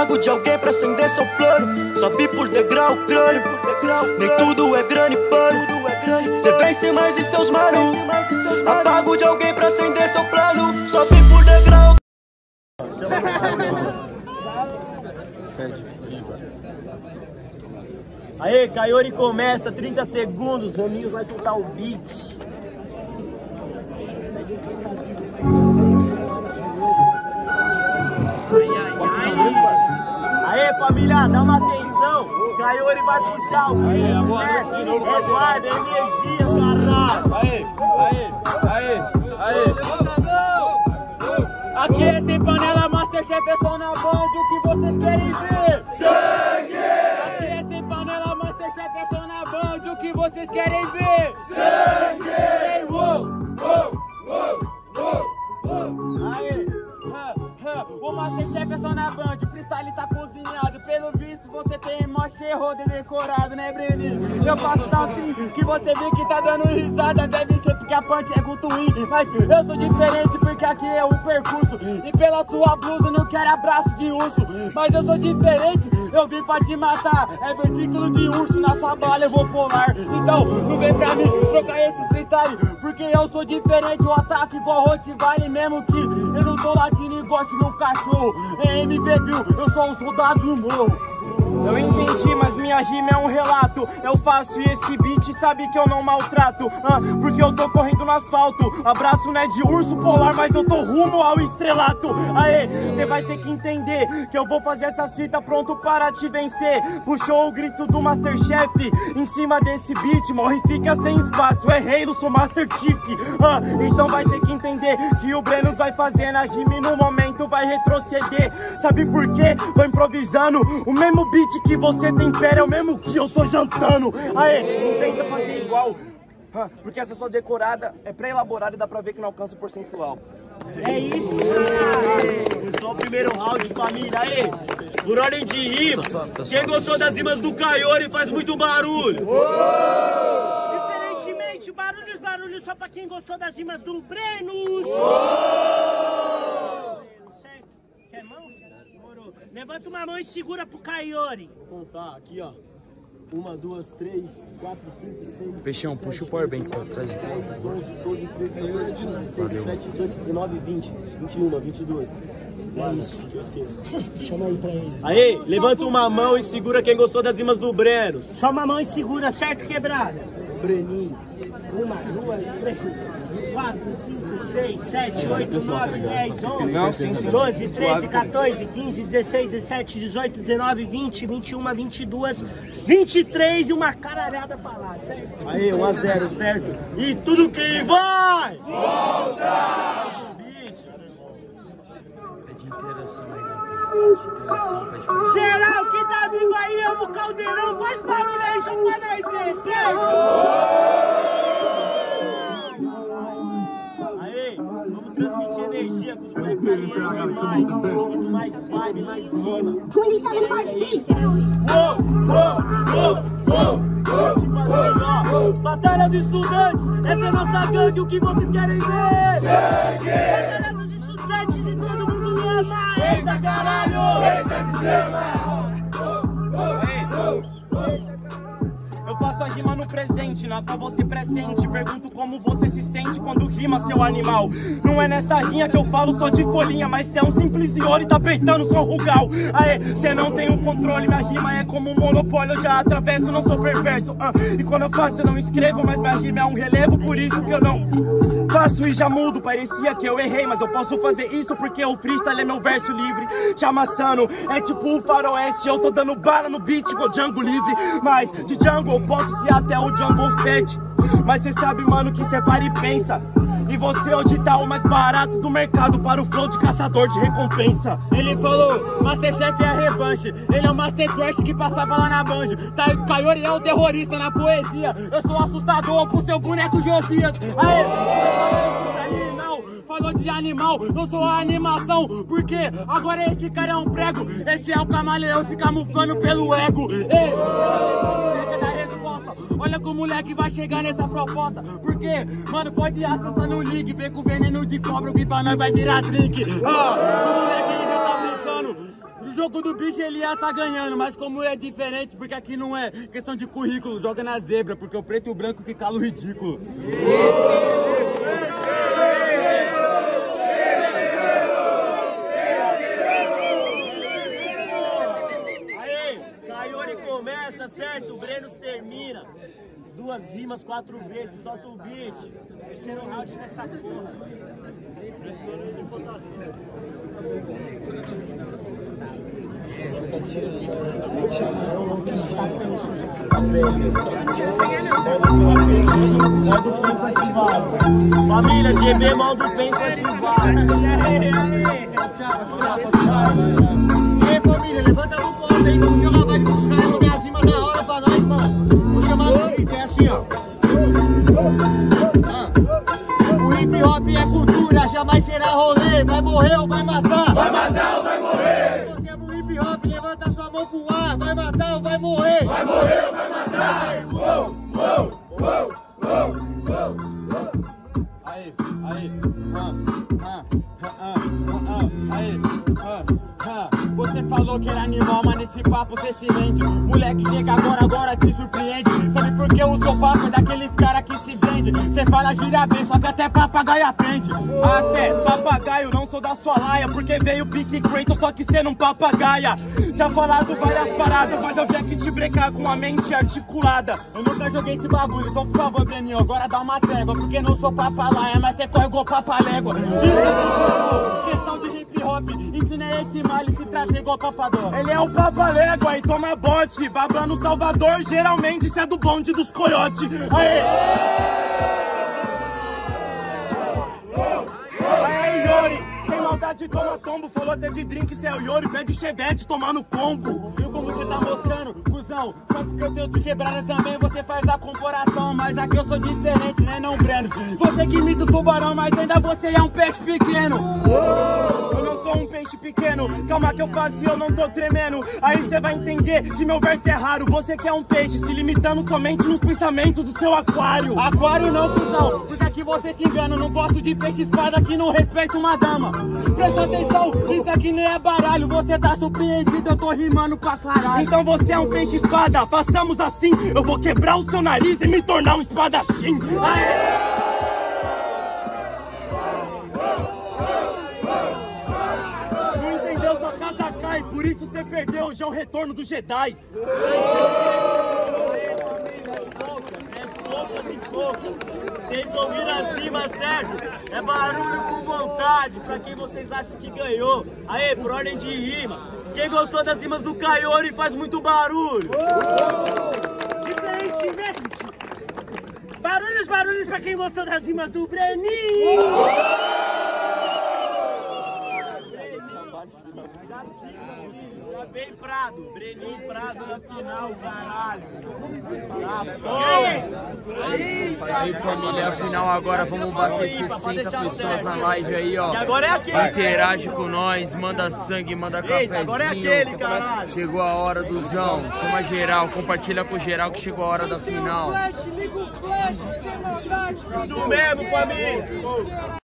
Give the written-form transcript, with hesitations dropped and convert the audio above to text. pago de alguém pra acender seu plano. Sobe por degrau o crânio, nem tudo é grana e pano. Cê vence mais e seus mano. Apago de alguém pra acender seu plano. Sobe por degrau. Aê, Kaiori começa, 30 segundos, o Raminho vai soltar o beat. Aê, família, dá uma atenção, o Kaiori vai puxar o beat, certo? É vibe, é energia, caralho. Aê, aê, aê, aê. Aqui é sem panela, Master Chief é só na Band, o que vocês querem ver? Sangue! Aqui é sem panela, Master Chief é só na Band, o que vocês querem ver? Sangue! Ei, uou, uou, uou, uou, uou. Aê, o Master Chief é só na Band, o freestyle tá cozinhado. Pelo visto você tem mó cheiro de decorado, né, Brennuz? Eu faço tal sim, que você vê que tá dando risada. Deve ser porque a parte é gutuim, mas eu sou diferente porque aqui é o percurso. E pela sua blusa não quero abraço de urso, mas eu sou diferente, eu vim pra te matar. É versículo de urso, na sua bala eu vou pular. Então não vem pra mim trocar esses freestyle, porque eu sou diferente, o ataque igual Rottweiler. Mesmo que eu não tô latindo e gosto no cachorro, é MV Bill, eu sou um soldado do morro. Eu entendi, mas minha rima é um relato. Eu faço esse beat, sabe que eu não maltrato, porque eu tô correndo no asfalto. Abraço não é de urso polar, mas eu tô rumo ao estrelato. Aê, cê vai ter que entender que eu vou fazer essa fita pronto para te vencer. Puxou o grito do Master Chief em cima desse beat, morre fica sem espaço. É rei, eu sou Master Chief. Então vai ter que entender que o Brennuz vai fazer na rima e no momento vai retroceder. Sabe por quê? Tô improvisando o mesmo beat que você tempera é o mesmo que eu tô jantando. Aê, tenta fazer igual, porque essa sua decorada é pré-elaborada e dá pra ver que não alcança o percentual. É isso, cara. Só o primeiro round, família. Aê, por ordem de rima, quem gostou das rimas do Kaiori faz muito barulho. Diferentemente, barulho só pra quem gostou das rimas do Brennuz. Certo? Quer mão? Levanta uma mão e segura pro Kaiori. Então tá, aqui ó. 1, 2, 3, 4, 5, 6. Peixão, puxa o powerbank pra trás. 11, 12, 13, 14, 15, 16, 17, 18, 19, 20, 21, 22. É isso, que eu esqueço. Chama aí pra eles. Aê, levanta uma mão e segura quem gostou das rimas do Brennuz. Só uma mão e segura, certo, quebrada? Breninho. 1, 2, 3. 4, 5, 6, 7, 8, 9, 10, 11, 12, 13, 14, 15, 16, 17, 18, 19, 20, 21, 22, 23 e uma caralhada pra lá, certo? Aí, 1 a 0, certo? E tudo que vai! Volta! É de interação aí, geral que tá vivo aí, amo o Caldeirão, faz barulho aí só pra nós ver, certo? Energia com os moleques é demais, muito mais vibe, mais rima. Batalha dos Estudantes, essa é a nossa gangue, o que vocês querem ver? Batalha dos Estudantes e todo mundo me ama. Eita caralho! Eita que chama! Eu faço a rima no presente, na qual você pressente. Pergunto como você se sente quando rima, seu animal. Não é nessa linha que eu falo só de folhinha, mas cê é um simples iori, tá peitando só rugal. Aê, cê não tem o controle, minha rima é como um monopólio. Eu já atravesso, não sou perverso. E quando eu faço eu não escrevo, mas minha rima é um relevo. Por isso que eu não faço e já mudo. Parecia que eu errei, mas eu posso fazer isso porque o freestyle é meu verso livre. Te amassando, é tipo o faroeste. Eu tô dando bala no beat, tipo Django livre. Mas de Django eu posso ser até o Django Fett. Mas cê sabe, mano, que cê para e pensa. E você hoje tá o mais barato do mercado para o flow de caçador de recompensa. Ele falou, Master Chief é a revanche. Ele é o Master Trash que passava lá na Band. Kaiori é o terrorista na poesia. Eu sou assustador pro seu boneco Josias. Aê! Falou de animal, eu sou a animação. Porque agora esse cara é um prego. Esse é o camaleão se camuflando pelo ego. Ei, chega da resposta. Olha como o moleque vai chegar nessa proposta. Porque, mano, pode acessar no link. Vem com veneno de cobra, o que pra nós vai virar drink. O moleque ele já tá brincando. jogo do bicho ele ia tá ganhando, mas como é diferente, porque aqui não é questão de currículo, joga na zebra, porque o preto e o branco que cala o ridículo. Aê, Kaiori começa, certo? O Brennuz termina. 2 rimas 4 vezes, solta o beat. Terceiro round dessa porra. Preferência em votação. Família, GB, mal do pensativo. E aí, família, levanta a mão aí, vamos jogar, vai buscar e mudar as rimas da hora pra nós, mano. É assim, ó. O hip hop é cultura, jamais será rolê. Vai morrer ou vai matar? Vai matar ou vai morrer? Se você é um hip hop, levanta sua mão pro ar. Vai matar ou vai morrer? Vai morrer ou vai matar? Uou, uou, uou, uou, uou. Aí, aí, aí. Você falou que era animal, mas nesse papo você se rende. Moleque, chega agora, agora te surpreende. Sabe por que o seu papo é daqueles cara que se vende? Você fala gira bem, só que até papagaio aprende. Até papagaio, não sou da sua laia, porque veio pique Kratos, só que cê não papagaia. Tinha falado várias paradas, mas eu tinha que te brecar com a mente articulada. Eu nunca joguei esse bagulho, então por favor, Breninho, agora dá uma trégua, porque não sou papalaia, mas cê corre igual papalégua. Isso, questão de hip hop, ensina esse mal e se trazer igual papador. Ele é o papalégua e toma bote, babando Salvador, geralmente isso é do bonde dos coiotes. Aê! Aê, Yori, sem maldade toma tombo, falou até de drink, cê é o Yori, pede chevette tomando combo. Viu como você tá mostrando, cuzão? Só porque eu tenho de quebrada também, você faz a comparação, mas aqui eu sou diferente, né, não, Brennuz? Você que imita o tubarão, mas ainda você é um peixe pequeno. Um peixe pequeno, calma que eu faço e eu não tô tremendo. Aí cê vai entender que meu verso é raro. Você que é um peixe, se limitando somente nos pensamentos do seu aquário. Aquário não, cuzão, porque aqui você se engana. Não gosto de peixe espada que não respeita uma dama. Presta atenção, isso aqui nem é baralho. Você tá surpreendido, eu tô rimando pra caralho. Então você é um peixe espada, façamos assim. Eu vou quebrar o seu nariz e me tornar um espadachim. Aê! Por isso você perdeu, hoje é o retorno do Jedi. É poucas e poucas. Vocês ouviram as rimas, certo? É barulho com vontade, pra quem vocês acham que ganhou. Aê, por ordem de rima. Quem gostou das rimas do Kaiori faz muito barulho. Diferentemente. Barulhos, barulhos pra quem gostou das rimas do Breninho. Bem Prado, Breninho Prado na final, caralho. Aí família, a final agora, vamos bater 60 pessoas na live aí, ó. Interage com nós, manda sangue, manda cafezinho. Chegou a hora do zão, chama geral, compartilha com geral que chegou a hora da final. Liga o flash, sem maldade. Isso mesmo, família.